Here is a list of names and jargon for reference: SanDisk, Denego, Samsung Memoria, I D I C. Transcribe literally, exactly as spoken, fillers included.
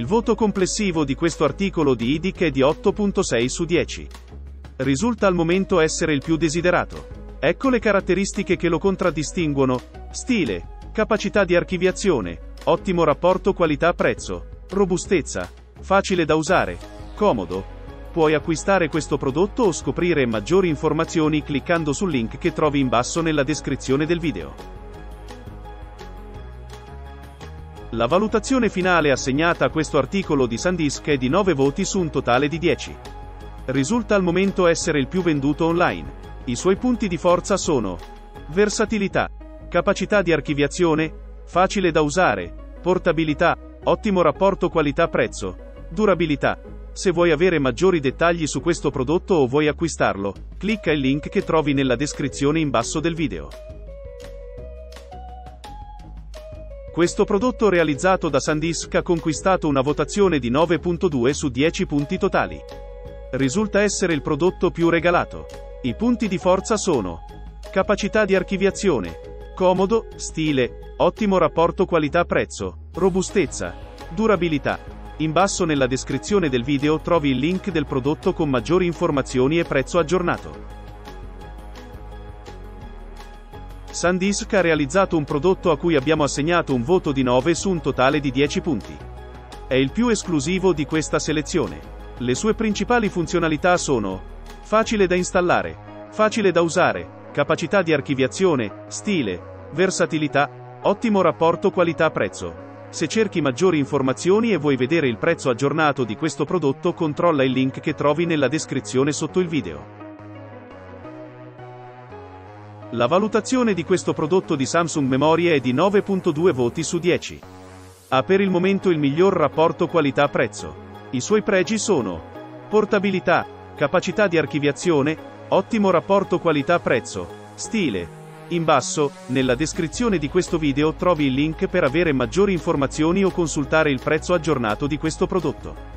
Il voto complessivo di questo articolo di I D I C è di otto virgola sei su dieci. Risulta al momento essere il più desiderato. Ecco le caratteristiche che lo contraddistinguono: stile, capacità di archiviazione, ottimo rapporto qualità-prezzo, robustezza, facile da usare, comodo. Puoi acquistare questo prodotto o scoprire maggiori informazioni cliccando sul link che trovi in basso nella descrizione del video. La valutazione finale assegnata a questo articolo di SanDisk è di nove voti su un totale di dieci. Risulta al momento essere il più venduto online. I suoi punti di forza sono: versatilità, capacità di archiviazione, facile da usare, portabilità, ottimo rapporto qualità-prezzo, durabilità. Se vuoi avere maggiori dettagli su questo prodotto o vuoi acquistarlo, clicca il link che trovi nella descrizione in basso del video. Questo prodotto realizzato da SanDisk ha conquistato una votazione di nove virgola due su dieci punti totali. Risulta essere il prodotto più regalato. I punti di forza sono: capacità di archiviazione, comodo, stile, ottimo rapporto qualità-prezzo, robustezza, durabilità. In basso nella descrizione del video trovi il link del prodotto con maggiori informazioni e prezzo aggiornato. SanDisk ha realizzato un prodotto a cui abbiamo assegnato un voto di nove su un totale di dieci punti. È il più esclusivo di questa selezione. Le sue principali funzionalità sono: facile da installare, facile da usare, capacità di archiviazione, stile, versatilità, ottimo rapporto qualità-prezzo. Se cerchi maggiori informazioni e vuoi vedere il prezzo aggiornato di questo prodotto, controlla il link che trovi nella descrizione sotto il video. La valutazione di questo prodotto di Samsung Memoria è di nove virgola due voti su dieci. Ha per il momento il miglior rapporto qualità-prezzo. I suoi pregi sono: portabilità, capacità di archiviazione, ottimo rapporto qualità-prezzo, stile. In basso, nella descrizione di questo video trovi il link per avere maggiori informazioni o consultare il prezzo aggiornato di questo prodotto.